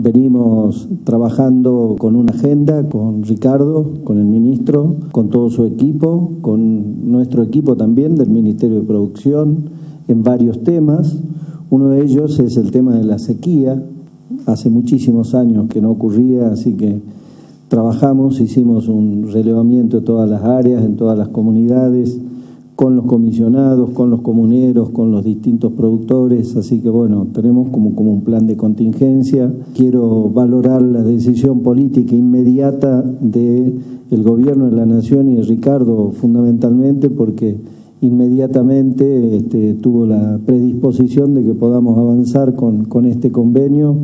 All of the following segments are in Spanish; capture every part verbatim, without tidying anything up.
Venimos trabajando con una agenda, con Ricardo, con el ministro, con todo su equipo, con nuestro equipo también del Ministerio de Producción, en varios temas. Uno de ellos es el tema de la sequía. Hace muchísimos años que no ocurría, así que trabajamos, hicimos un relevamiento de todas las áreas, en todas las comunidades, con los comisionados, con los comuneros, con los distintos productores, así que bueno, tenemos como, como un plan de contingencia. Quiero valorar la decisión política inmediata del Gobierno de la Nación y de Ricardo fundamentalmente, porque inmediatamente este, tuvo la predisposición de que podamos avanzar con, con este convenio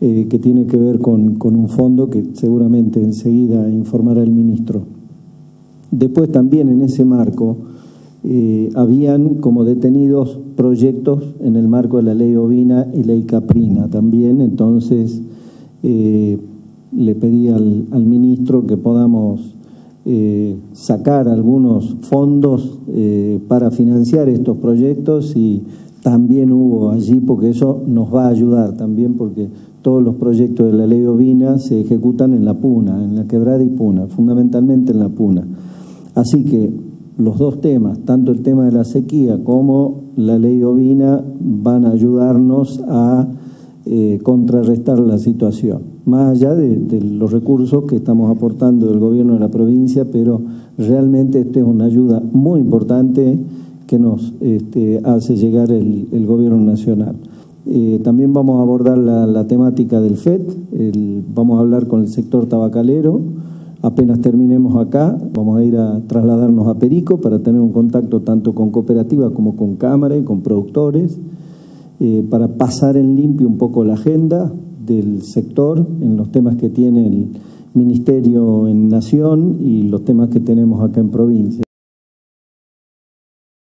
eh, que tiene que ver con, con un fondo que seguramente enseguida informará el ministro. Después también en ese marco Eh, habían como detenidos proyectos en el marco de la ley ovina y ley caprina también, entonces eh, le pedí al, al ministro que podamos eh, sacar algunos fondos eh, para financiar estos proyectos, y también hubo allí, porque eso nos va a ayudar también, porque todos los proyectos de la ley ovina se ejecutan en la Puna, en la Quebrada y Puna, fundamentalmente en la Puna. Así que los dos temas, tanto el tema de la sequía como la ley ovina, van a ayudarnos a eh, contrarrestar la situación, más allá de, de los recursos que estamos aportando del gobierno de la provincia, pero realmente esta es una ayuda muy importante que nos este, hace llegar el, el gobierno nacional. Eh, también vamos a abordar la, la temática del F E D, el, vamos a hablar con el sector tabacalero. Apenas terminemos acá, vamos a ir a trasladarnos a Perico para tener un contacto tanto con cooperativa como con cámara y con productores, eh, para pasar en limpio un poco la agenda del sector en los temas que tiene el Ministerio en Nación y los temas que tenemos acá en provincia.